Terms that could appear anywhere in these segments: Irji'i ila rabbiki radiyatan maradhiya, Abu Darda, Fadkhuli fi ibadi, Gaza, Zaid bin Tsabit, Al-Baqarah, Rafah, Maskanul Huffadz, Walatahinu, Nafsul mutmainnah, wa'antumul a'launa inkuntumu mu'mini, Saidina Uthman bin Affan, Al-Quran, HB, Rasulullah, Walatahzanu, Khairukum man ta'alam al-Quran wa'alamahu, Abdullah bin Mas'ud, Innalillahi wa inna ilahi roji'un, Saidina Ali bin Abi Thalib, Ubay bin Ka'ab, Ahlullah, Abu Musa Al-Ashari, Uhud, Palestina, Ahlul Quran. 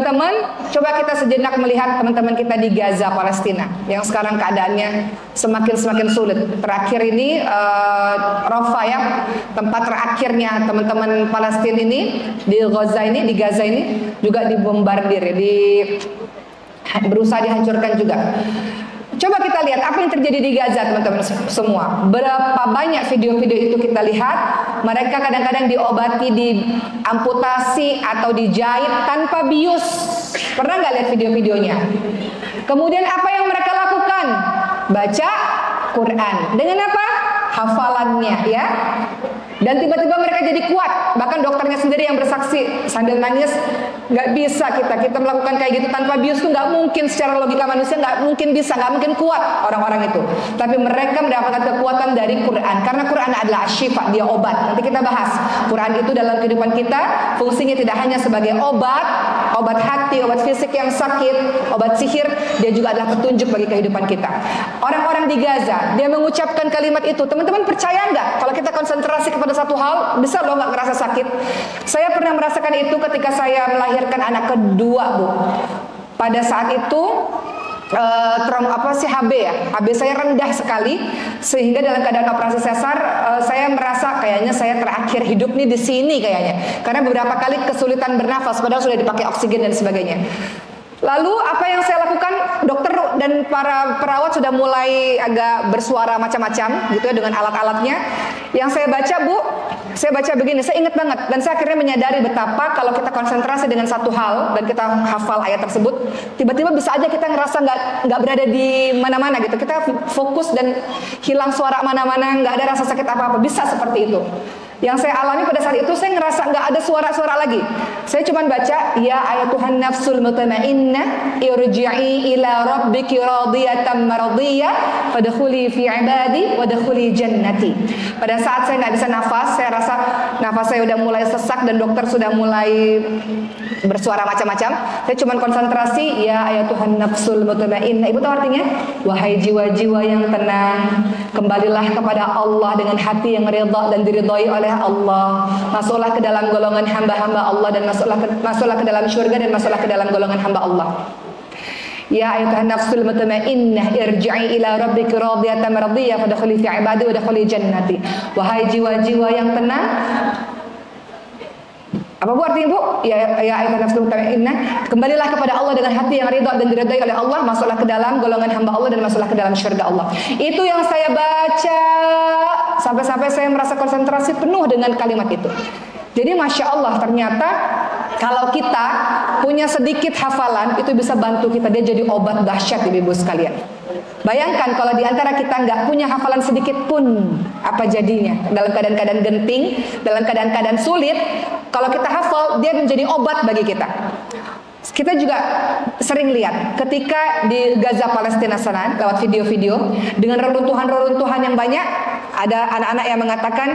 teman-teman, coba kita sejenak melihat teman-teman kita di Gaza, Palestina, yang sekarang keadaannya semakin sulit. Terakhir ini Rafah ya, tempat terakhirnya teman-teman Palestina ini di Gaza ini juga dibombardir, berusaha dihancurkan juga. Coba kita lihat apa yang terjadi di Gaza, teman-teman semua. Berapa banyak video-video itu kita lihat. Mereka kadang-kadang diobati, diamputasi, atau dijahit tanpa bius. Pernah nggak lihat video-videonya? Kemudian apa yang mereka lakukan? Baca Quran. Dengan apa? Hafalannya ya. Dan tiba-tiba mereka jadi kuat. Bahkan dokternya sendiri yang bersaksi sambil nangis, nggak bisa kita melakukan kayak gitu tanpa bius tuh nggak mungkin, secara logika manusia nggak mungkin bisa, nggak mungkin kuat orang-orang itu. Tapi mereka mendapatkan kekuatan dari Quran, karena Quran adalah syifa, dia obat. Nanti kita bahas Quran itu dalam kehidupan kita, fungsinya tidak hanya sebagai obat hati, obat fisik yang sakit, obat sihir, dia juga adalah petunjuk bagi kehidupan kita. Orang-orang di Gaza, dia mengucapkan kalimat itu. Teman-teman percaya nggak? Kalau kita konsentrasi kepada satu hal, bisa loh nggak ngerasa sakit. Saya pernah merasakan itu ketika saya melahirkan anak kedua, Bu. Pada saat itu HB saya rendah sekali, sehingga dalam keadaan operasi sesar saya merasa kayaknya saya terakhir hidup nih di sini kayaknya, karena beberapa kali kesulitan bernafas padahal sudah dipakai oksigen dan sebagainya. Lalu apa yang saya lakukan, dokter dan para perawat sudah mulai agak bersuara macam-macam gitu ya dengan alat-alatnya. Yang saya baca, Bu, saya baca begini, saya ingat banget, dan saya akhirnya menyadari betapa kalau kita konsentrasi dengan satu hal dan kita hafal ayat tersebut, tiba-tiba bisa aja kita ngerasa nggak berada di mana-mana gitu. Kita fokus dan hilang suara mana-mana, nggak ada rasa sakit apa-apa, bisa seperti itu. Yang saya alami pada saat itu, saya ngerasa nggak ada suara-suara lagi. Saya cuma baca, ya ayat Tuhan, nafsul mutmainnah, irji'i ila rabbiki radiyatan maradhiya, fadkhuli fi ibadi, wadkhuli jannati. Pada saat saya nggak bisa nafas, saya rasa nafas saya udah mulai sesak dan dokter sudah mulai bersuara macam-macam. Saya cuma konsentrasi, ya ayat Tuhan, nafsul mutmainnah. Ibu tahu artinya? Wahai jiwa-jiwa yang tenang, kembalilah kepada Allah dengan hati yang ridha dan diridhoi oleh Allah, masuklah ke dalam golongan hamba-hamba Allah, dan masuklah ke dalam surga, dan masuklah ke dalam golongan hamba Allah. Ya ayyuhan nafsul mutmainnah irji'i ila rabbiki radiyatan maradhiya fadkhuli fi ibadi wadkhuli jannati. Wahai jiwa-jiwa yang tenang. Apa Bu artinya, Bu? Ya ayyuhan nafsul mutmainnah, kembalilah kepada Allah dengan hati yang ridha dan diridhai oleh Allah, masuklah ke dalam golongan hamba Allah dan masuklah ke dalam surga Allah. Itu yang saya baca sampai-sampai saya merasa konsentrasi penuh dengan kalimat itu. Jadi Masya Allah, ternyata kalau kita punya sedikit hafalan, itu bisa bantu kita. Dia jadi obat dahsyat, Ibu-Ibu sekalian. Bayangkan kalau diantara kita nggak punya hafalan sedikit pun, apa jadinya? Dalam keadaan-keadaan genting, dalam keadaan-keadaan sulit, kalau kita hafal, dia menjadi obat bagi kita. Kita juga sering lihat ketika di Gaza Palestina sana, lewat video-video dengan reruntuhan-reruntuhan yang banyak, ada anak-anak yang mengatakan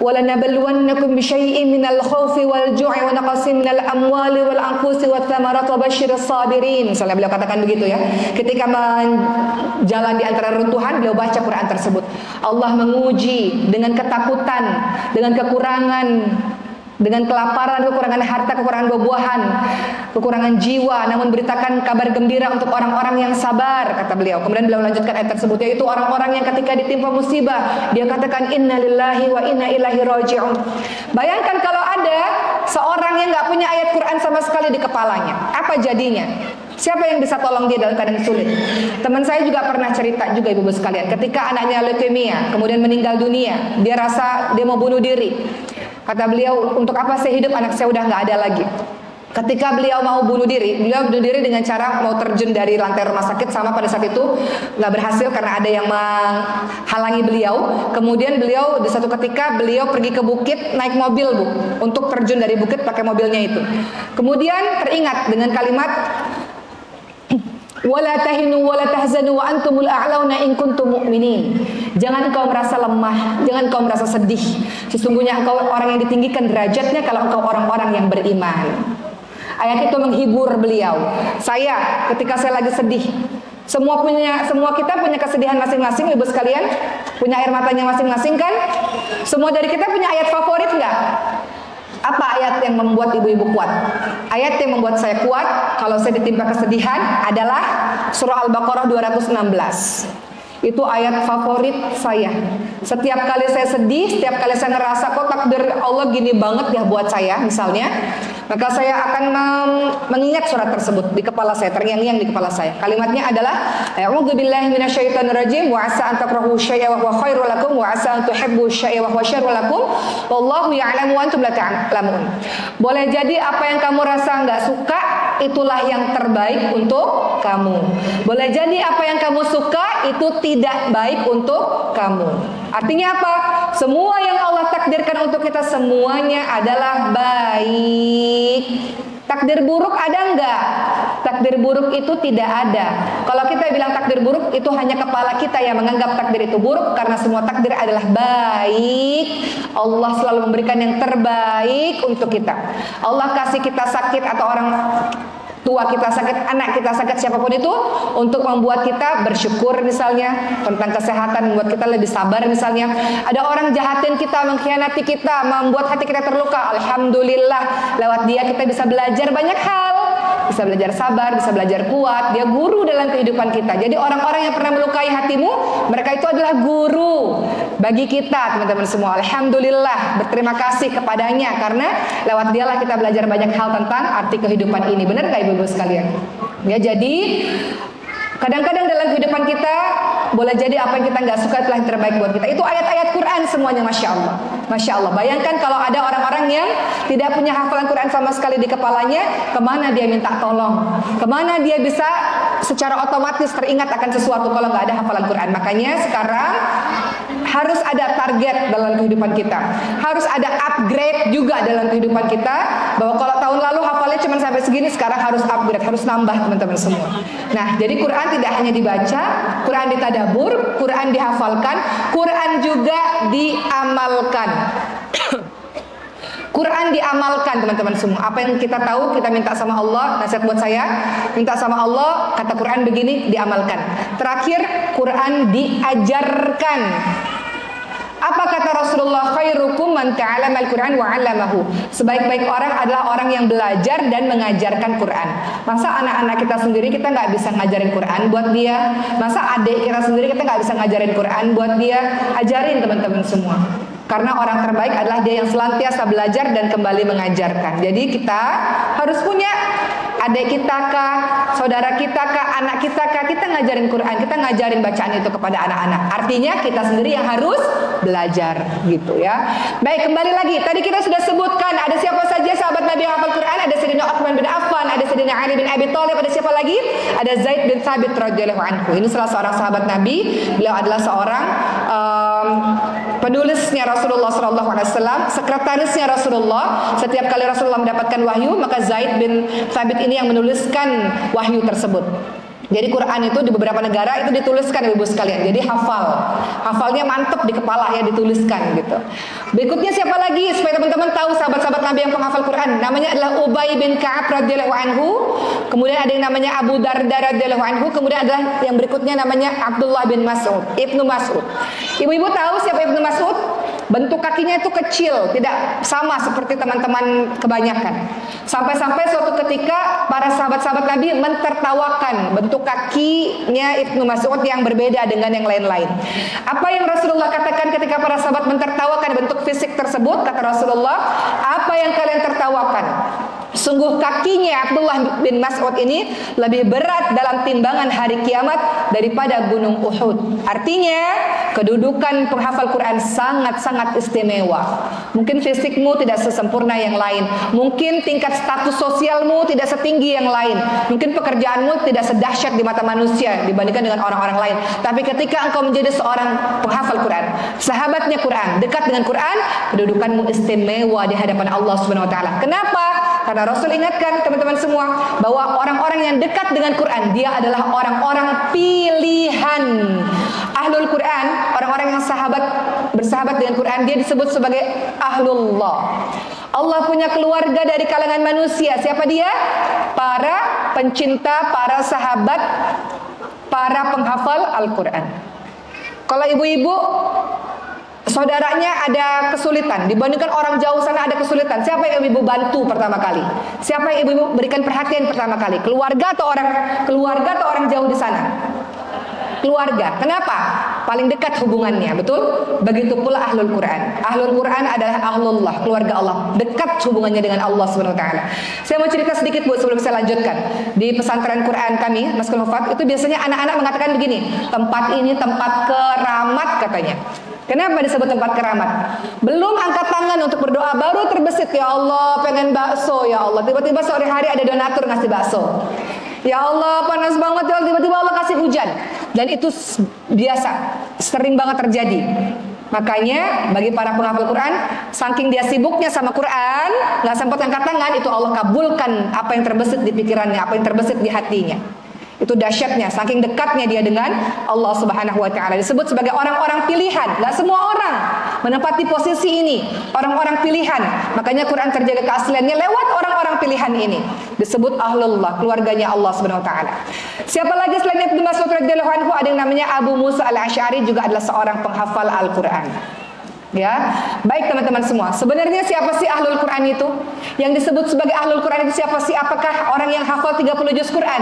وَلَنَبْلُوَنَّكُمْ بِشَيْءٍ مِنَ الْخَوْفِ وَالْجُوعِ وَنَقْصٍ مِنَ الْأَمْوَالِ وَالْأَنْفُسِ وَالثَّمَرَاتِ وَبَشِّرِ الصَّابِرِينَ. Beliau katakan begitu ya. Ketika jalan di antara runtuhan, beliau baca Quran tersebut. Allah menguji dengan ketakutan, dengan kekurangan, dengan kelaparan, kekurangan harta, kekurangan buah-buahan, kekurangan jiwa, namun beritakan kabar gembira untuk orang-orang yang sabar, kata beliau. Kemudian beliau lanjutkan ayat tersebut, yaitu orang-orang yang ketika ditimpa musibah, dia katakan innalillahi wa inna ilahi roji'un. Bayangkan kalau ada seorang yang nggak punya ayat Quran sama sekali di kepalanya, apa jadinya? Siapa yang bisa tolong dia dalam keadaan sulit? Teman saya juga pernah cerita juga, Ibu-Ibu sekalian, ketika anaknya leukemia, kemudian meninggal dunia, dia rasa dia mau bunuh diri. Kata beliau, untuk apa saya hidup, anak saya udah nggak ada lagi. Ketika beliau mau bunuh diri, dengan cara mau terjun dari lantai rumah sakit, sama pada saat itu nggak berhasil karena ada yang menghalangi beliau. Kemudian beliau di satu ketika beliau pergi ke bukit, naik mobil, Bu, untuk terjun dari bukit pakai mobilnya itu. Kemudian teringat dengan kalimat Walatahinu walatahzanu wa'antumul a'launa inkuntumu mu'mini. Jangan engkau merasa lemah, jangan engkau merasa sedih. Sesungguhnya engkau orang yang ditinggikan derajatnya kalau engkau orang-orang yang beriman. Ayat itu menghibur beliau. Saya ketika saya lagi sedih, semua kita punya kesedihan masing-masing, Ibu sekalian, punya air matanya masing-masing kan? Semua dari kita punya ayat favorit nggak? Apa ayat yang membuat ibu-ibu kuat? Ayat yang membuat saya kuat kalau saya ditimpa kesedihan adalah surah Al-Baqarah 216. Itu ayat favorit saya. Setiap kali saya sedih, setiap kali saya ngerasa kok takdir Allah gini banget ya buat saya misalnya, maka saya akan mengingat surat tersebut di kepala saya, terngiang-ngiang di kepala saya. Kalimatnya adalah a'udzubillahi minasyaitonirrajim wa asa an takrahu syai'a wa huwa khairul lakum wa asa an tuhibbu syai'a wa huwa syarrul lakum wallahu ya'lamu wa antum la ta'lamun. Boleh jadi apa yang kamu rasa nggak suka itulah yang terbaik untuk kamu. Boleh jadi apa yang kamu suka itu tidak baik untuk kamu. Artinya apa? Semua yang Allah takdirkan untuk kita semuanya adalah baik. Takdir buruk ada enggak? Takdir buruk itu tidak ada. Kalau kita bilang takdir buruk itu hanya kepala kita yang menganggap takdir itu buruk, karena semua takdir adalah baik. Allah selalu memberikan yang terbaik untuk kita. Allah kasih kita sakit atau orang tua kita sakit, anak kita sakit, siapapun itu untuk membuat kita bersyukur misalnya, tentang kesehatan membuat kita lebih sabar misalnya. Ada orang jahatin kita, mengkhianati kita, membuat hati kita terluka, alhamdulillah lewat dia kita bisa belajar banyak hal, bisa belajar sabar, bisa belajar kuat. Dia guru dalam kehidupan kita. Jadi orang-orang yang pernah melukai hatimu, mereka itu adalah guru bagi kita, teman-teman semua. Alhamdulillah, berterima kasih kepadanya, karena lewat dialah kita belajar banyak hal tentang arti kehidupan ini. Benar gak ibu-ibu sekalian? Ya, jadi kadang-kadang dalam kehidupan kita boleh jadi apa yang kita nggak suka itulah yang terbaik buat kita. Itu ayat-ayat Quran semuanya, masya Allah, masya Allah. Bayangkan kalau ada orang-orang yang tidak punya hafalan Quran sama sekali di kepalanya, kemana dia minta tolong, kemana dia bisa secara otomatis teringat akan sesuatu kalau nggak ada hafalan Quran. Makanya sekarang harus ada target dalam kehidupan kita, harus ada upgrade juga dalam kehidupan kita. Bahwa kalau tahun lalu hafalnya cuma sampai segini, sekarang harus upgrade, harus nambah, teman-teman semua. Nah, jadi Quran tidak hanya dibaca, Quran ditadabur, Quran dihafalkan, Quran juga diamalkan. Quran diamalkan, teman-teman semua. Apa yang kita tahu, kita minta sama Allah. Nasihat buat saya, minta sama Allah, kata Quran begini, diamalkan. Terakhir, Quran diajarkan. Apa kata Rasulullah? Khairukum man ta'alam al-Quran wa'alamahu. Sebaik-baik orang adalah orang yang belajar dan mengajarkan Quran. Masa anak-anak kita sendiri kita nggak bisa ngajarin Quran buat dia? Masa adik kita sendiri kita nggak bisa ngajarin Quran buat dia? Ajarin, teman-teman semua. Karena orang terbaik adalah dia yang selantiasa belajar dan kembali mengajarkan. Jadi kita harus punya adik kita kah, saudara kita kah, anak kita kah, kita ngajarin Quran, kita ngajarin bacaan itu kepada anak-anak. Artinya kita sendiri yang harus belajar, gitu ya. Baik, kembali lagi. Tadi kita sudah sebutkan ada siapa saja sahabat Nabi yang hafal Quran. Ada Saidina Uthman bin Affan, ada Saidina Ali bin Abi Thalib, ada siapa lagi? Ada Zaid bin Tsabit radhiyallahu anhu. Ini salah seorang sahabat Nabi. Beliau adalah seorang penulisnya Rasulullah SAW, sekretarisnya Rasulullah. Setiap kali Rasulullah mendapatkan wahyu, maka Zaid bin Tsabit ini yang menuliskan wahyu tersebut. Jadi Quran itu di beberapa negara itu dituliskan, ibu-ibu sekalian. Jadi hafalnya mantep di kepala ya, dituliskan gitu. Berikutnya siapa lagi supaya teman-teman tahu sahabat-sahabat Nabi yang penghafal Quran? Namanya adalah Ubay bin Ka'ab radhiyallahu anhu. Kemudian ada yang namanya Abu Darda radhiyallahu anhu. Kemudian adalah yang berikutnya namanya Abdullah bin Mas'ud, Ibnu Mas'ud. Ibu-ibu tahu siapa Ibnu Mas'ud? Bentuk kakinya itu kecil, tidak sama seperti teman-teman kebanyakan. Sampai-sampai suatu ketika para sahabat-sahabat Nabi mentertawakan bentuk kakinya Ibnu Mas'ud yang berbeda dengan yang lain-lain. Apa yang Rasulullah katakan ketika para sahabat mentertawakan bentuk fisik tersebut? Kata Rasulullah, apa yang kalian tertawakan? Sungguh kakinya Abdullah bin Mas'ud ini lebih berat dalam timbangan hari kiamat daripada gunung Uhud. Artinya kedudukan penghafal Quran sangat-sangat istimewa. Mungkin fisikmu tidak sesempurna yang lain, mungkin tingkat status sosialmu tidak setinggi yang lain, mungkin pekerjaanmu tidak sedahsyat di mata manusia dibandingkan dengan orang-orang lain. Tapi ketika engkau menjadi seorang penghafal Quran, sahabatnya Quran, dekat dengan Quran, kedudukanmu istimewa di hadapan Allah Subhanahu wa taala. Kenapa? Karena Rasul ingatkan teman-teman semua bahwa orang-orang yang dekat dengan Quran, dia adalah orang-orang pilihan. Ahlul Quran, orang-orang yang bersahabat dengan Quran, dia disebut sebagai Ahlullah. Allah punya keluarga dari kalangan manusia. Siapa dia? Para pencinta, para sahabat, para penghafal Al-Quran. Kalau ibu-ibu saudaranya ada kesulitan, dibandingkan orang jauh sana ada kesulitan, siapa yang ibu bantu pertama kali? Siapa yang ibu berikan perhatian pertama kali? Keluarga atau orang jauh di sana? Keluarga. Kenapa? Paling dekat hubungannya, betul? Begitu pula Ahlul Quran. Ahlul Quran adalah Ahlullah, keluarga Allah, dekat hubungannya dengan Allah Subhanahu wa taala. Saya mau cerita sedikit Bu sebelum saya lanjutkan. Di pesantren Quran kami, Maskanul Huffadz, itu biasanya anak-anak mengatakan begini, tempat ini tempat keramat katanya. Kenapa disebut tempat keramat? Belum angkat tangan untuk berdoa baru terbesit, ya Allah pengen bakso, ya Allah. Tiba-tiba sore hari ada donatur ngasih bakso. Ya Allah panas banget, ya Allah, tiba-tiba Allah kasih hujan. Dan itu biasa, sering banget terjadi. Makanya bagi para penghafal Quran, saking dia sibuknya sama Quran, gak sempat angkat tangan, itu Allah kabulkan apa yang terbesit di pikirannya, apa yang terbesit di hatinya. Itu dahsyatnya, saking dekatnya dia dengan Allah Subhanahu wa taala. Disebut sebagai orang-orang pilihan. Gak semua orang menempati posisi ini, orang-orang pilihan. Makanya Quran terjaga keasliannya lewat orang-orang pilihan ini. Disebut Ahlullah, keluarganya Allah Subhanahu wa taala. Siapa lagi selain Ibnu Mas'ud radhiyallahu anhu? Ada yang namanya Abu Musa Al-Ashari, juga adalah seorang penghafal Al-Quran. Ya, baik teman-teman semua. Sebenarnya siapa sih Ahlul Quran itu? Yang disebut sebagai Ahlul Quran itu siapa sih? Apakah orang yang hafal 30 juz Quran?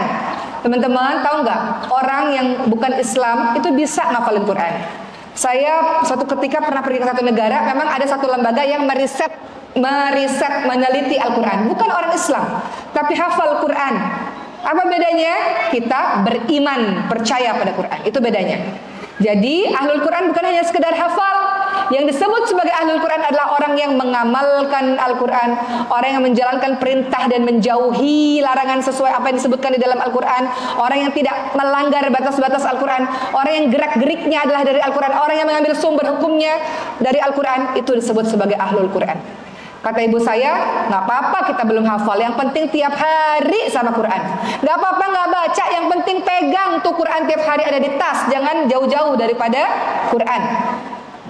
Teman-teman tahu nggak? Orang yang bukan Islam itu bisa ngafalin Quran. Saya suatu ketika pernah pergi ke satu negara, memang ada satu lembaga yang meriset meneliti Al-Quran. Bukan orang Islam, tapi hafal Quran. Apa bedanya? Kita beriman, percaya pada Quran. Itu bedanya. Jadi Ahlul Quran bukan hanya sekedar hafal. Yang disebut sebagai Ahlul Quran adalah orang yang mengamalkan Al-Quran, orang yang menjalankan perintah dan menjauhi larangan sesuai apa yang disebutkan di dalam Al-Quran, orang yang tidak melanggar batas-batas Al-Quran, orang yang gerak-geriknya adalah dari Al-Quran, orang yang mengambil sumber hukumnya dari Al-Quran, itu disebut sebagai Ahlul Quran. Kata ibu saya, nggak apa-apa kita belum hafal, yang penting tiap hari sama Quran. Nggak apa-apa nggak baca, yang penting pegang tuh Quran tiap hari ada di tas, jangan jauh-jauh daripada Quran.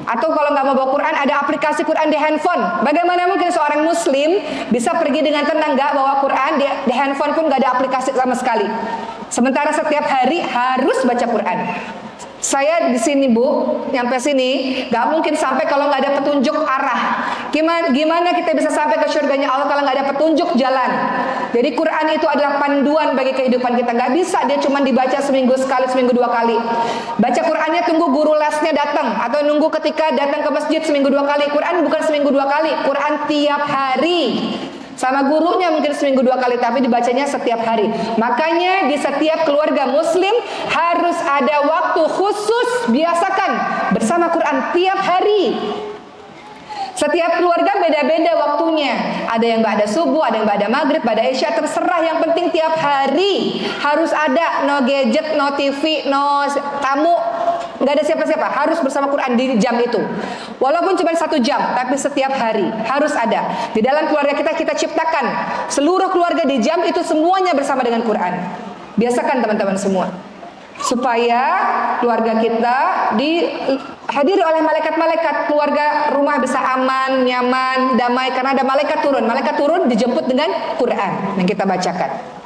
Atau kalau nggak mau bawa Quran, ada aplikasi Quran di handphone. Bagaimana mungkin seorang muslim bisa pergi dengan tenang nggak bawa Quran di handphone pun nggak ada aplikasi sama sekali. Sementara setiap hari harus baca Quran. Saya di sini Bu, nyampe sini nggak mungkin sampai kalau nggak ada petunjuk arah. Gimana kita bisa sampai ke surganya Allah kalau nggak ada petunjuk jalan? Jadi Quran itu adalah panduan bagi kehidupan kita. Nggak bisa dia cuma dibaca seminggu sekali, seminggu dua kali. Baca Qurannya tunggu guru lesnya datang, atau nunggu ketika datang ke masjid seminggu dua kali. Quran bukan seminggu dua kali, Quran tiap hari. Sama gurunya mungkin seminggu dua kali, tapi dibacanya setiap hari. Makanya di setiap keluarga muslim harus ada waktu khusus, biasakan bersama Quran tiap hari. Setiap keluarga beda-beda waktunya. Ada yang ba'da subuh, ada yang ba'da maghrib, ba'da isya, terserah. Yang penting tiap hari harus ada, no gadget, no TV, no tamu. Nggak ada siapa-siapa, harus bersama Quran di jam itu. Walaupun cuma satu jam, tapi setiap hari harus ada. Di dalam keluarga kita ciptakan seluruh keluarga di jam itu semuanya bersama dengan Quran. Biasakan teman-teman semua, supaya keluarga kita dihadiri oleh malaikat-malaikat. Keluarga rumah bisa aman, nyaman, damai, karena ada malaikat turun dijemput dengan Quran yang kita bacakan.